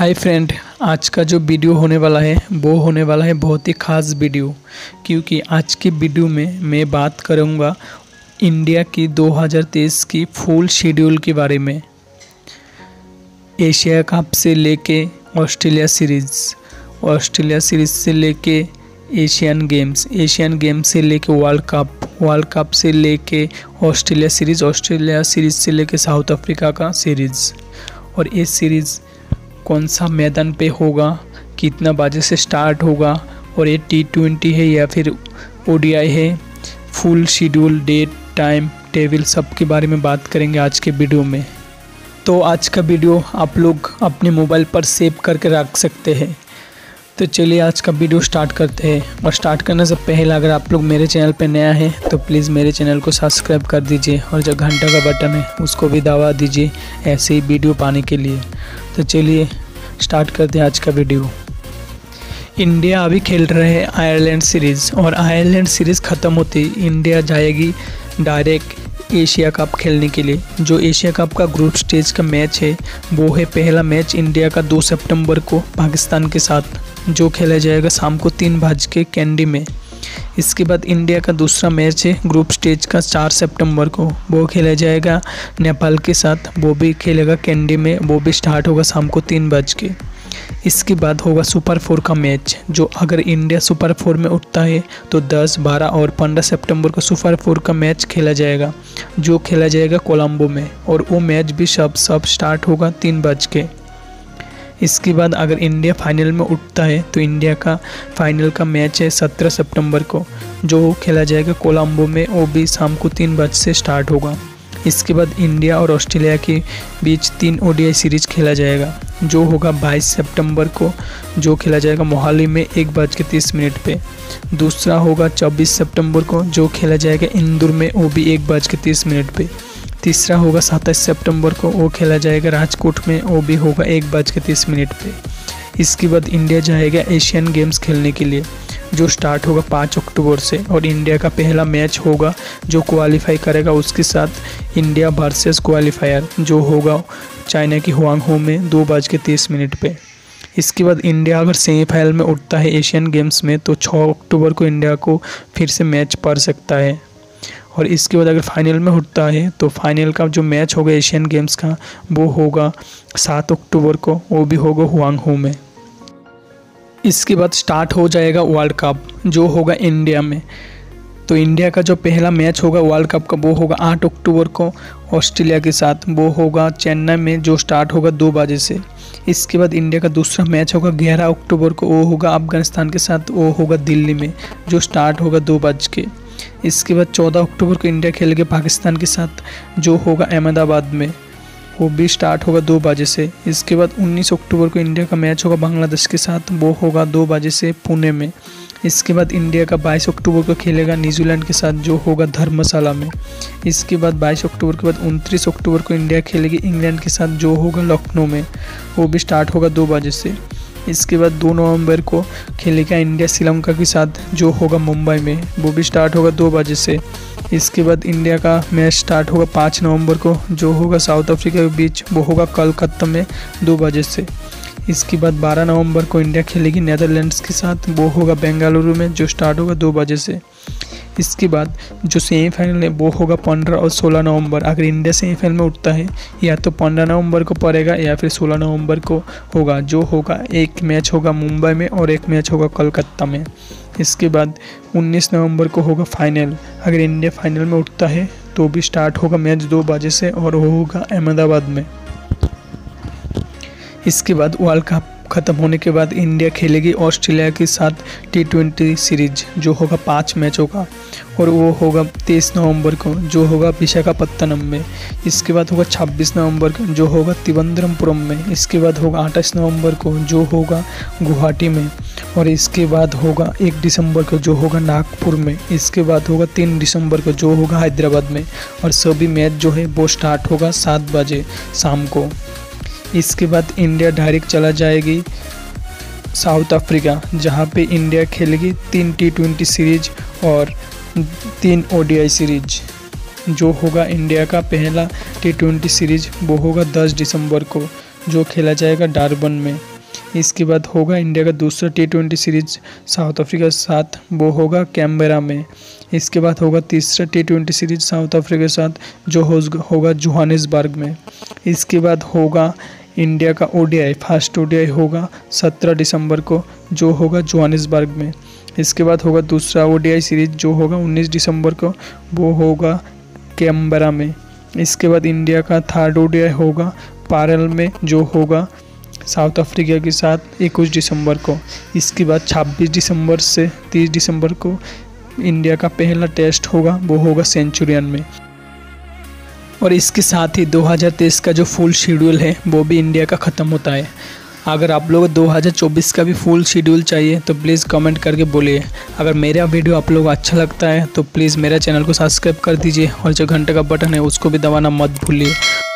Hi friend, आज का जो वीडियो होने वाला है वो होने वाला है बहुत ही ख़ास वीडियो, क्योंकि आज के वीडियो में मैं बात करूंगा इंडिया की 2023 की फुल शेड्यूल के बारे में। एशिया कप से लेके ऑस्ट्रेलिया सीरीज़ से लेके एशियन गेम्स से लेके वर्ल्ड कप से लेके ऑस्ट्रेलिया सीरीज़ से लेके साउथ अफ्रीका का सीरीज़, और ये सीरीज़ कौन सा मैदान पे होगा, कितना बजे से स्टार्ट होगा, और ये T20 है या फिर ODI है, full schedule, date, time table सब के बारे में बात करेंगे आज के वीडियो में। तो आज का वीडियो आप लोग अपने मोबाइल पर सेव करके रख सकते हैं। तो चलिए आज का वीडियो स्टार्ट करते हैं, और स्टार्ट करने से पहले अगर आप लोग मेरे चैनल पर नया है तो प्लीज़ मेरे चैनल को सब्सक्राइब कर दीजिए, और जो घंटा का बटन है उसको भी दबा दीजिए ऐसे ही वीडियो पाने के लिए। तो चलिए स्टार्ट करते हैं आज का वीडियो। इंडिया अभी खेल रहे हैं आयरलैंड सीरीज़, और आयरलैंड सीरीज़ ख़त्म होती इंडिया जाएगी डायरेक्ट एशिया कप खेलने के लिए। जो एशिया कप का ग्रुप स्टेज का मैच है वो है पहला मैच इंडिया का 2 सितंबर को पाकिस्तान के साथ, जो खेला जाएगा शाम को 3 बजे कैंडी में। इसके बाद इंडिया का दूसरा मैच है ग्रुप स्टेज का 4 सितंबर को, वो खेला जाएगा नेपाल के साथ, वो भी खेलेगा कैंडी में, वो भी स्टार्ट होगा शाम को 3 बजे। इसके बाद होगा सुपर 4 का मैच, जो अगर इंडिया सुपर 4 में उठता है तो 10, 12 और 15 सितंबर को सुपर 4 का मैच खेला जाएगा, जो खेला जाएगा कोलंबो में, और वो मैच भी सब स्टार्ट होगा 3 बजे। इसके बाद अगर इंडिया फाइनल में उठता है तो इंडिया का फाइनल का मैच है 17 सितंबर को, जो खेला जाएगा कोलंबो में, वो भी शाम को 3 बजे स्टार्ट होगा। इसके बाद इंडिया और ऑस्ट्रेलिया के बीच 3 ODI सीरीज़ खेला जाएगा, जो होगा 22 सितंबर को, जो खेला जाएगा मोहाली में 1 बज के 30 मिनट पर। दूसरा होगा 24 सितंबर को, जो खेला जाएगा इंदौर में, वो भी 1 बज के 30 मिनट पर। तीसरा होगा 27 सितंबर को, वो खेला जाएगा राजकोट में, वो भी होगा 1 बज के 30 मिनट पे। इसके बाद इंडिया जाएगा एशियन गेम्स खेलने के लिए, जो स्टार्ट होगा 5 अक्टूबर से, और इंडिया का पहला मैच होगा जो क्वालिफाई करेगा उसके साथ इंडिया वर्सेस क्वालिफायर, जो होगा चाइना की हुआंगहो में 2 बज के 30 मिनट पे। इसके बाद इंडिया अगर सेमीफाइनल में उठता है एशियन गेम्स में तो 6 अक्टूबर को इंडिया को फिर से मैच पड़ सकता है, और इसके बाद अगर फाइनल में उठता है तो फाइनल का जो मैच होगा एशियन गेम्स का वो होगा 7 अक्टूबर को, वो भी होगा हुआंगहो में। इसके बाद स्टार्ट हो जाएगा वर्ल्ड कप, जो होगा इंडिया में। तो इंडिया का जो पहला मैच होगा वर्ल्ड कप का वो होगा 8 अक्टूबर को ऑस्ट्रेलिया के साथ, वो होगा चेन्नई में, जो स्टार्ट होगा 2 बजे। इसके बाद इंडिया का दूसरा मैच होगा 11 अक्टूबर को, वो होगा अफगानिस्तान के साथ, वो होगा दिल्ली में, जो स्टार्ट होगा 2 बजे। इसके बाद 14 अक्टूबर को इंडिया खेलेगा पाकिस्तान के साथ, जो होगा अहमदाबाद में, वो भी स्टार्ट होगा 2 बजे। इसके बाद 19 अक्टूबर को इंडिया का मैच होगा बांग्लादेश के साथ, वो होगा 2 बजे पुणे में। इसके बाद इंडिया का 22 अक्टूबर को खेलेगा न्यूजीलैंड के साथ, जो होगा धर्मशाला में। इसके बाद 22 अक्टूबर के बाद 29 अक्टूबर को इंडिया खेलेगी इंग्लैंड के साथ, जो होगा लखनऊ में, वो भी स्टार्ट होगा 2 बजे। इसके बाद 2 नवंबर को खेलेगा इंडिया श्रीलंका के साथ, जो होगा मुंबई में, वो भी स्टार्ट होगा 2 बजे। इसके बाद इंडिया का मैच स्टार्ट होगा 5 नवंबर को, जो होगा साउथ अफ्रीका के बीच, वो होगा कोलकाता में 2 बजे। इसके बाद 12 नवंबर को इंडिया खेलेगी नीदरलैंड्स के साथ, वो होगा बेंगलुरु में, जो स्टार्ट होगा 2 बजे। इसके बाद जो सेमीफाइनल है वो होगा 15 और 16 नवंबर। अगर इंडिया सेमीफाइनल में उठता है या तो 15 नवंबर को पड़ेगा या फिर 16 नवंबर को होगा, जो होगा एक मैच होगा मुंबई में और एक मैच होगा कोलकाता में। इसके बाद 19 नवंबर को होगा फाइनल। अगर इंडिया फाइनल में उठता है तो भी स्टार्ट होगा मैच 2 बजे, और वो होगा अहमदाबाद में। इसके बाद वर्ल्ड कप ख़त्म होने के बाद इंडिया खेलेगी ऑस्ट्रेलिया के साथ T20 सीरीज, जो होगा 5 मैचों का, और वो होगा 23 नवंबर को, जो होगा विशाखापत्तनम में। इसके बाद होगा 26 नवंबर को, जो होगा तिरुवनंतपुरम में। इसके बाद होगा 28 नवंबर को, जो होगा गुवाहाटी में, और इसके बाद होगा 1 दिसंबर को, जो होगा नागपुर में। इसके बाद होगा 3 दिसंबर को, जो होगा हैदराबाद में, और सभी मैच जो है वो स्टार्ट होगा 7 बजे शाम को। इसके बाद इंडिया डायरेक्ट चला जाएगी साउथ अफ्रीका, जहां पे इंडिया खेलेगी 3 T20 सीरीज और 3 ODI सीरीज, जो होगा इंडिया का पहला T20 सीरीज वो होगा 10 दिसंबर को, जो खेला जाएगा डारबन में, इसके बाद होगा इंडिया का दूसरा T20 सीरीज़ साउथ अफ्रीका के साथ, वो होगा कैनबरा में। इसके बाद होगा तीसरा T20 सीरीज़ साउथ अफ्रीका के साथ, जो होगा जोहानिसबर्ग में। इसके बाद होगा इंडिया का ODI, फर्स्ट ODI होगा 17 दिसंबर को, जो होगा जोहानिसबर्ग में। इसके बाद होगा दूसरा ODI सीरीज़, जो होगा 19 दिसंबर को, वो होगा कैनबरा में। इसके बाद इंडिया का थर्ड ODI होगा पारल में, जो होगा साउथ अफ्रीका के साथ 21 दिसंबर को। इसके बाद 26 दिसंबर से 30 दिसंबर को इंडिया का पहला टेस्ट होगा, वो होगा सेंचुरियन में। और इसके साथ ही 2023 का जो फुल शेड्यूल है वो भी इंडिया का ख़त्म होता है। अगर आप लोगों को 2024 का भी फुल शेड्यूल चाहिए तो प्लीज़ कमेंट करके बोलिए। अगर मेरा वीडियो आप लोगों को अच्छा लगता है तो प्लीज़ मेरा चैनल को सब्सक्राइब कर दीजिए और जो घंटे का बटन है उसको भी दबाना मत भूलिए।